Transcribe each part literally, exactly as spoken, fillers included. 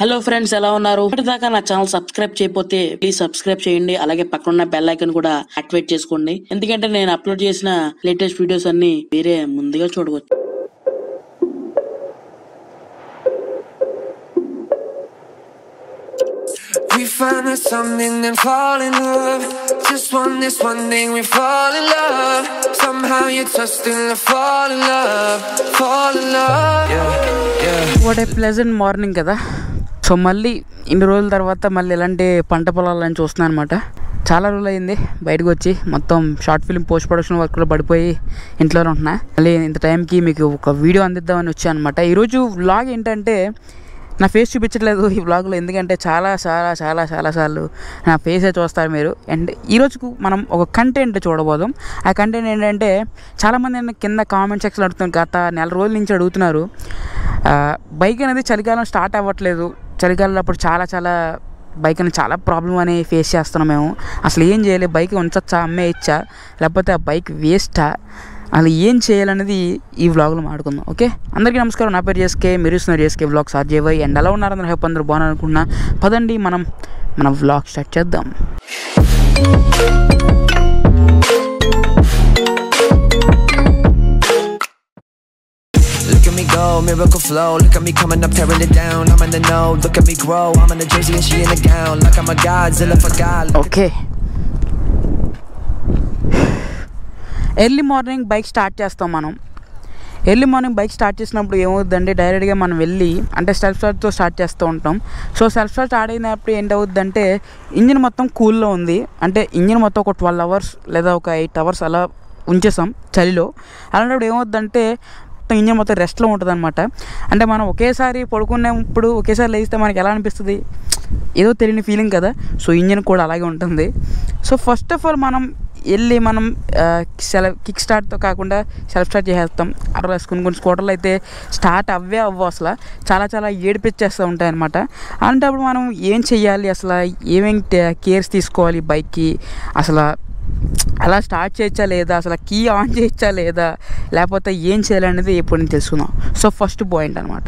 Hello friends ఎలా ఉన్నారు ఇప్పటిదాకా నా ఛానల్ సబ్స్క్రైబ్ చేయకపోతే ప్లీజ్ సబ్స్క్రైబ్ చేయండి అలాగే పక్కన ఉన్న బెల్ ఐకాన్ కూడా యాక్టివేట్ చేసుకోండి ఎందుకంటే నేను అప్లోడ్ చేసిన లేటెస్ట్ వీడియోస్ అన్ని మీరే ముందుగా చూడవచ్చు We find us something and fall in love just want this one thing we fall in love somehow you just still fall in love fall in love yeah, yeah. What a pleasant morning కదా so మళ్ళీ ఇన్ని రోజుల తర్వాత మళ్ళీ ఇలాంటి పంట పొలాలని చూస్తున్నాను అనమాట చాలా రోజులు అయింది బయటకు వచ్చి మొత్తం షార్ట్ ఫిల్మ్ పోస్ట్ ప్రొడక్షన్ వర్క్లో పడిపోయి ఇంట్లోనే ఉంటున్నా మళ్ళీ ఇంత టైంకి మీకు ఒక వీడియో అందిద్దామని వచ్చాను అనమాట ఈరోజు వ్లాగ్ ఏంటంటే నా ఫేస్ చూపించట్లేదు ఈ వ్లాగ్లో ఎందుకంటే చాలా చాలా చాలా చాలాసార్లు నా ఫేసే చూస్తారు మీరు అండ్ ఈరోజుకు మనం ఒక కంటెంట్ చూడబోదాం ఆ కంటెంట్ ఏంటంటే చాలామంది నేను కింద కామెంట్ సెక్షన్ అడుగుతాను గత నెల రోజుల నుంచి అడుగుతున్నారు బైక్ అనేది చలికాలం స్టార్ట్ అవ్వట్లేదు చలికాలంలో అప్పుడు చాలా చాలా బైక్ అని చాలా ప్రాబ్లం అని ఫేస్ చేస్తున్నాం మేము అసలు ఏం చేయలేదు బైక్ ఉంచచ్చా అమ్మేయచ్చా లేకపోతే ఆ బైక్ వేస్టా అలా ఏం చేయాలనేది ఈ వ్లాగ్లో మాట్లాడుకుందాం ఓకే అందరికీ నమస్కారం నా పేరు జేఎస్కే మీరు చూస్తున్నారు JSK vlog sir JY and ఎలా ఉన్నారు అందరూ హెప్ అందరూ బాగున్నారు అనుకున్నా పదండి మనం మనం వ్లాగ్ స్టార్ట్ చేద్దాం Miracle flow, look at me coming up, tearing it down. I'm in the know, look at me grow. I'm in a jersey and she in a gown. Like I'm a Godzilla for God. Okay. Early morning bike start చేస్తాం మనం. Early morning bike start చేసినప్పుడు ఏమవుద్దంటే డైరెక్ట్గా మనం వెళ్ళి అంటే self స్టార్ట్తో start చేస్తూ ఉంటాం సో సెల్ఫ్ స్టార్ట్ స్టార్ట్ అయినప్పుడు ఏంటవుద్దంటే ఇంజిన్ మొత్తం కూల్లో ఉంది అంటే ఇంజిన్ మొత్తం ఒక ట్వెల్వ్ అవర్స్ లేదా ఒక ఎయిట్ అవర్స్ అలా ఉంచేసాం చలిలో అలాంటప్పుడు ఏమవుద్దంటే మొత్తం ఇంజన్ మొత్తం రెస్ట్లో ఉంటుంది అనమాట అంటే మనం ఒకేసారి పడుకునేప్పుడు ఒకేసారి లేస్తే మనకి ఎలా అనిపిస్తుంది ఏదో తెలియని ఫీలింగ్ కదా సో ఇంజన్ కూడా అలాగే ఉంటుంది సో ఫస్ట్ ఆఫ్ ఆల్ మనం వెళ్ళి మనం సెల్ కిక్ స్టార్ట్తో కాకుండా సెల్ఫ్ స్టార్ట్ చేసేస్తాం అట్లా కొన్ని కొన్ని స్కూటర్లు అయితే స్టార్ట్ అవ్వే అవ్వ అసలు చాలా చాలా ఏడిపించేస్తూ ఉంటాయి అనమాట అంటే అప్పుడు మనం ఏం చెయ్యాలి అసలు ఏమేమి కేర్స్ తీసుకోవాలి బైక్కి అసలు అలా స్టార్ట్ చేయొచ్చా లేదా అసలు కీ ఆన్ చేయొచ్చా లేదా లేకపోతే ఏం చేయాలనేది ఎప్పుడు నేను తెలుసుకుందాం సో ఫస్ట్ పాయింట్ అనమాట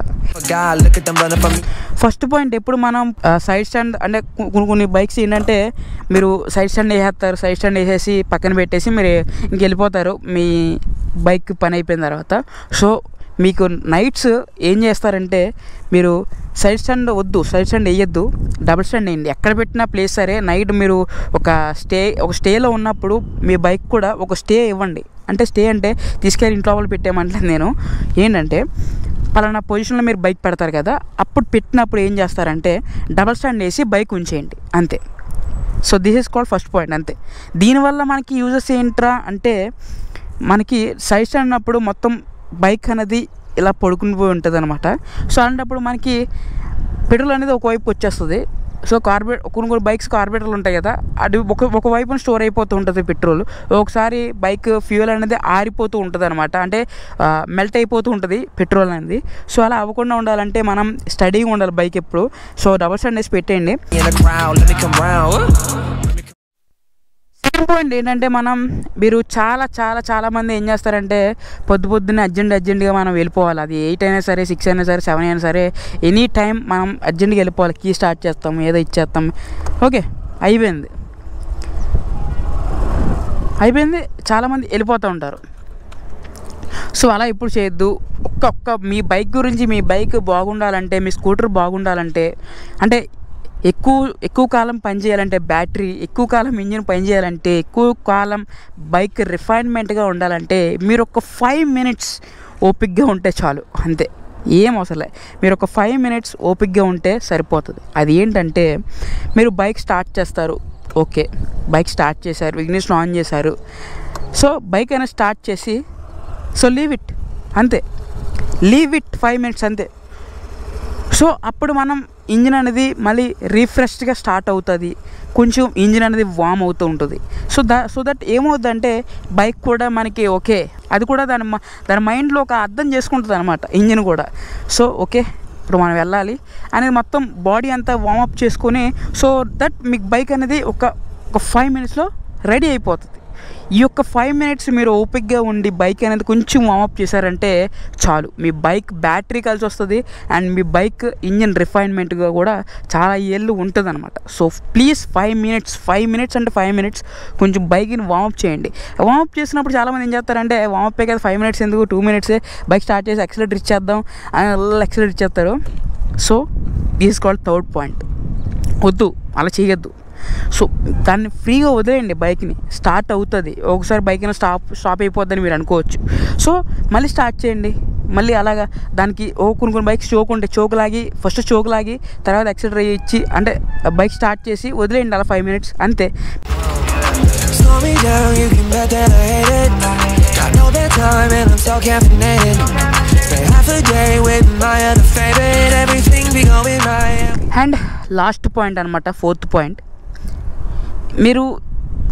ఫస్ట్ పాయింట్ ఎప్పుడు మనం సైడ్ స్టాండ్ అంటే కొన్ని కొన్ని బైక్స్ ఏంటంటే మీరు సైడ్ స్టాండ్ వేసేస్తారు సైడ్ స్టాండ్ వేసేసి పక్కన పెట్టేసి మీరు ఇంకెళ్ళిపోతారు మీ బైక్ పని అయిపోయిన తర్వాత సో మీకు నైట్స్ ఏం చేస్తారంటే మీరు సైడ్ స్టాండ్ వద్దు సైడ్ స్టాండ్ వేయద్దు డబుల్ స్టాండ్ వేయండి ఎక్కడ పెట్టినా ప్లేస్ సరే నైట్ మీరు ఒక స్టే ఒక స్టేలో ఉన్నప్పుడు మీ బైక్ కూడా ఒక స్టే ఇవ్వండి అంటే స్టే అంటే తీసుకెళ్ళి ఇంట్లో వాళ్ళు పెట్టామంటే నేను ఏంటంటే పలానా పొజిషన్లో మీరు బైక్ పెడతారు కదా అప్పుడు పెట్టినప్పుడు ఏం చేస్తారంటే డబుల్ స్టాండ్ వేసి బైక్ ఉంచేయండి అంతే so this is called first point అంతే దీనివల్ల మనకి యూజెస్ ఏంట్రా అంటే మనకి సైడ్ స్టాండ్ ఉన్నప్పుడు మొత్తం బైక్ అనేది ఇలా పడుకుని పోయి ఉంటుంది అనమాట సో అలాంటప్పుడు మనకి పెట్రోల్ అనేది ఒకవైపు వచ్చేస్తుంది సో కార్బోరేట్ కొన్ని కొన్ని బైక్స్ కార్బోరేటర్లు ఉంటాయి కదా అది ఒక ఒకవైపున స్టోర్ అయిపోతూ ఉంటుంది పెట్రోల్ ఒకసారి బైక్ ఫ్యూయల్ అనేది ఆరిపోతూ ఉంటుంది అనమాట అంటే మెల్ట్ అయిపోతూ ఉంటుంది పెట్రోల్ అనేది సో అలా అవ్వకుండా ఉండాలంటే మనం స్టడీగా ఉండాలి బైక్ ఎప్పుడు సో డబల్ స్టాండ్ వేసి పెట్టేయండి పాయింట్ ఏంటంటే మనం మీరు చాలా చాలా చాలామంది ఏం చేస్తారంటే పొద్దు పొద్దున్నే అర్జెంట్ అర్జెంట్గా మనం వెళ్ళిపోవాలి అది ఎయిట్ అయినా సరే సిక్స్ అయినా సరే సెవెన్ అయినా సరే ఎనీ టైం మనం అర్జెంట్గా వెళ్ళిపోవాలి కీ స్టార్ట్ చేస్తాం ఏదో ఇచ్చేస్తాం ఓకే అయిపోయింది అయిపోయింది చాలామంది వెళ్ళిపోతూ ఉంటారు సో అలా ఇప్పుడు చేయొద్దు ఒక్క ఒక్క మీ బైక్ గురించి మీ బైక్ బాగుండాలంటే మీ స్కూటర్ బాగుండాలంటే అంటే ఎక్కువ ఎక్కువ కాలం పనిచేయాలంటే బ్యాటరీ ఎక్కువ కాలం ఇంజిన్ పనిచేయాలంటే ఎక్కువ కాలం బైక్ రిఫైన్మెంట్గా ఉండాలంటే మీరు ఒక ఫైవ్ మినిట్స్ ఓపిక్గా ఉంటే చాలు అంతే ఏం అవసరం లేదు మీరు ఒక ఫైవ్ మినిట్స్ ఓపిక్గా ఉంటే సరిపోతుంది అది ఏంటంటే మీరు బైక్ స్టార్ట్ చేస్తారు ఓకే బైక్ స్టార్ట్ చేశారు ఇగ్నిషన్ ఆన్ చేశారు సో బైక్ అయినా స్టార్ట్ చేసి సో లీవ్ ఇట్ అంతే లీవ్ ఇట్ ఫైవ్ మినిట్స్ అంతే సో అప్పుడు మనం ఇంజిన్ అనేది మళ్ళీ రీఫ్రెష్గా స్టార్ట్ అవుతుంది కొంచెం ఇంజిన్ అనేది వామ్ అవుతూ ఉంటుంది సో దా సో దట్ ఏమవుతుందంటే బైక్ కూడా మనకి ఓకే అది కూడా దాని దాని మైండ్లో ఒక అర్థం చేసుకుంటుంది అనమాట ఇంజిన్ కూడా సో ఓకే ఇప్పుడు మనం వెళ్ళాలి అనేది మొత్తం బాడీ అంతా వామప్ చేసుకొని సో దట్ మీకు బైక్ అనేది ఒక ఒక ఫైవ్ మినిట్స్లో రెడీ అయిపోతుంది ఈ యొక్క ఫైవ్ మినిట్స్ మీరు ఓపిక్గా ఉండి బైక్ అనేది కొంచెం వామప్ చేశారంటే చాలు, మీ బైక్ బ్యాటరీ కలిసి వస్తుంది అండ్ మీ బైక్ ఇంజిన్ రిఫైన్మెంట్గా కూడా చాలా ఏళ్ళు ఉంటుంది అనమాట. So please five minutes five minutes అంటే ఫైవ్ మినిట్స్ కొంచెం బైక్ని వామప్ చేయండి. వామప్ చేసినప్పుడు చాలామంది ఏం చేస్తారంటే, వామప్ కదా ఫైవ్ మినిట్స్ ఎందుకు, టూ మినిట్సే, బైక్ స్టార్ట్ చేసి ఎక్సలేటర్ ఇచ్చేద్దాం అని ఎక్సలేటర్ ఇచ్చేస్తారు. So this called third point. వద్దు, అలా చేయొద్దు. సో దాన్ని ఫ్రీగా వదిలేయండి, బైక్ని స్టార్ట్ అవుతుంది. ఒకసారి బైక్ అయినా స్టాప్ స్టాప్ అయిపోద్దని మీరు అనుకోవచ్చు. సో మళ్ళీ స్టార్ట్ చేయండి, మళ్ళీ అలాగా దానికి ఓ కొన్ని కొన్ని బైక్స్ చోక్ ఉంటాయి, చోక్ లాగి ఫస్ట్ చోక్ లాగి తర్వాత ఎక్సెటర్ ఇచ్చి అంటే బైక్ స్టార్ట్ చేసి వదిలేయండి అలా ఫైవ్ మినిట్స్ అంతే. అండ్ లాస్ట్ పాయింట్ అనమాట, ఫోర్త్ పాయింట్. మీరు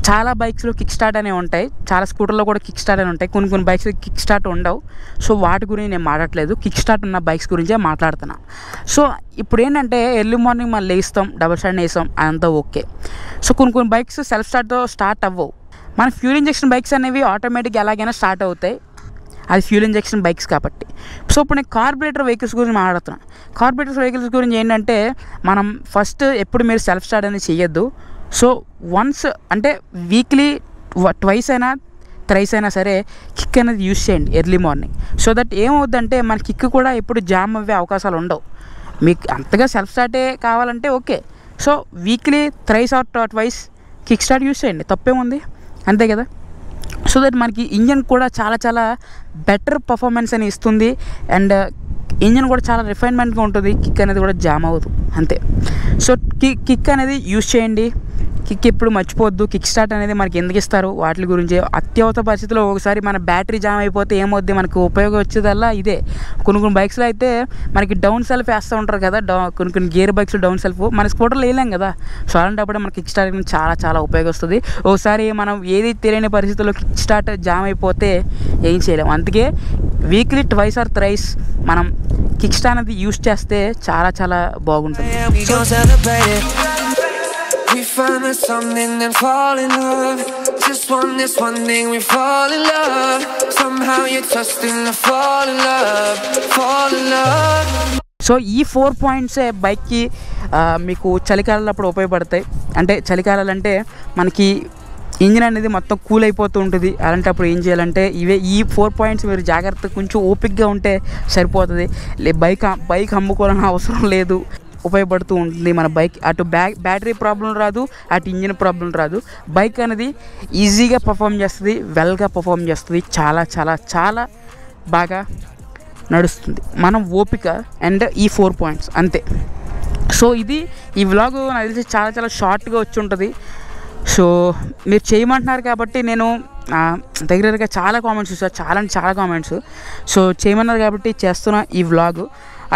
చాలా బైక్స్లో కిక్ స్టార్ట్ అనేవి ఉంటాయి, చాలా స్కూటర్లో కూడా కిక్ స్టార్ట్ అని ఉంటాయి, కొన్ని కొన్ని బైక్స్ కిక్ స్టార్ట్ ఉండవు. సో వాటి గురించి నేను మాట్లాడలేదు, కిక్ స్టార్ట్ ఉన్న బైక్స్ గురించే మాట్లాడుతున్నా. సో ఇప్పుడు ఏంటంటే, ఎర్లీ మార్నింగ్ మనం లేస్తాం, డబుల్ స్టార్ట్ వేస్తాం, అదంతా ఓకే. సో కొన్ని కొన్ని బైక్స్ సెల్ఫ్ స్టార్ట్తో స్టార్ట్ అవ్వవు. మన ఫ్యూల్ ఇంజెక్షన్ బైక్స్ అనేవి ఆటోమేటిక్గా ఎలాగైనా స్టార్ట్ అవుతాయి, అది ఫ్యూల్ ఇంజెక్షన్ బైక్స్ కాబట్టి. సో ఇప్పుడు నేను కార్బొరేటర్ వెహికల్స్ గురించి మాట్లాడుతున్నాను. కార్బొరేటర్ వెహికల్స్ గురించి ఏంటంటే, మనం ఫస్ట్ ఎప్పుడు మీరు సెల్ఫ్ స్టార్ట్ అనేది చేయొద్దు. సో వన్స్ అంటే వీక్లీ ట్వైస్ అయినా థ్రైస్ అయినా సరే కిక్ అనేది యూజ్ చేయండి ఎర్లీ మార్నింగ్. సో దట్ ఏమవుద్దంటే, మన కిక్ కూడా ఎప్పుడు జామ్ అవ్వే అవకాశాలు ఉండవు. మీకు అంతగా సెల్ఫ్ స్టార్టే కావాలంటే okay, so weekly thrice or twice kick start use చేయండి, తప్పేముంది, అంతే కదా. సో దట్ మనకి ఇంజన్ కూడా చాలా చాలా బెటర్ పర్ఫార్మెన్స్ అని ఇస్తుంది అండ్ ఇంజన్ కూడా చాలా రిఫైన్మెంట్గా ఉంటుంది, కిక్ అనేది కూడా జామ్ అవ్వదు, అంతే. సో కిక్ కిక్ అనేది యూజ్ చేయండి, కిక్ ఎప్పుడు మర్చిపోవద్దు. కిక్ స్టార్ట్ అనేది మనకి ఎందుకు ఇస్తారు, వాటి గురించి. అత్యవసర పరిస్థితుల్లో ఒకసారి మన బ్యాటరీ జామ్ అయిపోతే ఏమవుద్ది, మనకు ఉపయోగం వచ్చేదల్లా ఇదే. కొన్ని కొన్ని బైక్స్లో అయితే మనకి డౌన్ సెల్ఫ్ వేస్తూ ఉంటారు కదా, డౌ కొన్ని కొన్ని గేర్ బైక్స్లో డౌన్ సెల్ఫ్ మన స్కూటర్లో వేయలేం కదా. సో అలాంటప్పుడే మనకి కిక్ స్టార్ట్ అనేది చాలా చాలా ఉపయోగం వస్తుంది. ఒకసారి మనం ఏది తెలియని పరిస్థితుల్లో కిక్ స్టార్ట్ జామ్ అయిపోతే ఏం చేయలేము. అందుకే వీక్లీ ట్వైస్ ఆర్ థ్రైస్ మనం కిక్ స్టార్ట్ అనేది యూజ్ చేస్తే చాలా చాలా బాగుంటుంది. We find us something and fall in love. Just want this one thing, we fall in love. Somehow you're trusting to fall in love, fall in love. So ఈ four పాయింట్సే బైక్కి మీకు చలికాలప్పుడు ఉపయోగపడతాయి. అంటే చలికాలంటే మనకి ఇంజిన్ అనేది మొత్తం కూల్ అయిపోతూ ఉంటుంది. అలాంటప్పుడు ఏం చేయాలంటే, ఇవే ఈ ఫోర్ పాయింట్స్ మీరు జాగ్రత్తగా కొంచెం ఓపిక్గా ఉంటే సరిపోతుంది. బైక్ బైక్ అమ్ముకోవాలని అవసరం లేదు, ఉపయోగపడుతూ ఉంటుంది మన బైక్. అటు బ్యాక్ బ్యాటరీ ప్రాబ్లం రాదు, అటు ఇంజిన్ ప్రాబ్లం రాదు. బైక్ అనేది ఈజీగా పర్ఫామ్ చేస్తుంది, వెల్గా పర్ఫామ్ చేస్తుంది, చాలా చాలా చాలా బాగా నడుస్తుంది. మనం ఓపిక అండ్ ఈ ఫోర్ పాయింట్స్ అంతే. సో ఇది ఈ వ్లాగ్ నాకు తెలిసి చాలా చాలా షార్ట్గా వచ్చి ఉంటుంది. సో మీరు చేయమంటున్నారు కాబట్టి, నేను దగ్గరగా చాలా కామెంట్స్ చూసాను, చాలా అంటే చాలా కామెంట్స్. సో చేయమన్నారు కాబట్టి చేస్తున్నా ఈ వ్లాగ్.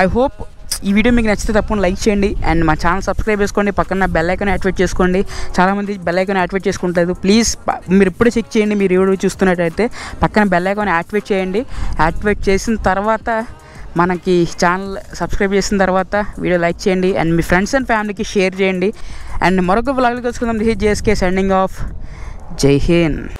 ఐ హోప్ ఈ వీడియో మీకు నచ్చితే తప్పకుండా లైక్ చేయండి అండ్ మా ఛానల్ సబ్స్క్రైబ్ చేసుకోండి. పక్కన బెల్ ఐకాన్ యాక్టివేట్ చేసుకోండి. చాలామంది బెల్ ఐకాన్ యాక్టివేట్ చేసుకుంటారు, ప్లీజ్ మీరు ఇప్పుడే చెక్ చేయండి. మీరు వీడియో చూస్తున్నట్టయితే పక్కన బెల్ ఐకాన్ యాక్టివేట్ చేయండి. యాక్టివేట్ చేసిన తర్వాత మనకి ఛానల్ సబ్స్క్రైబ్ చేసిన తర్వాత వీడియో లైక్ చేయండి అండ్ మీ ఫ్రెండ్స్ అండ్ ఫ్యామిలీకి షేర్ చేయండి. అండ్ మరొక బ్లాగ్లో కలుసుకుందాం. This is JSK signing off. జై హింద్.